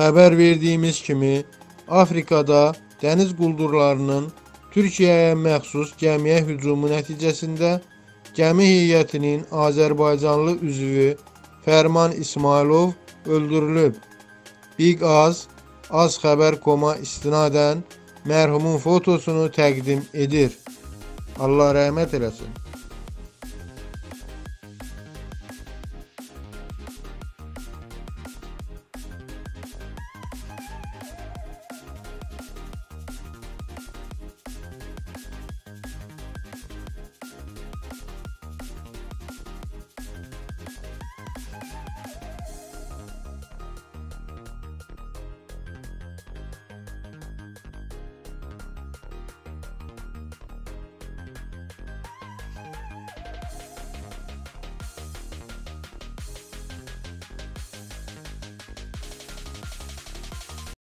Xəbər verdiyimiz kimi, Afrikada dəniz quldurlarının Türkiyəyə məxsus gəmiyə hücumu nəticəsində gəmi heyətinin Azərbaycanlı üzvü Fərman İsmailov öldürülüb. Bigaz, az xəbər.com-a istinadən mərhumun fotosunu təqdim edir. Allah rəhmət eləsin.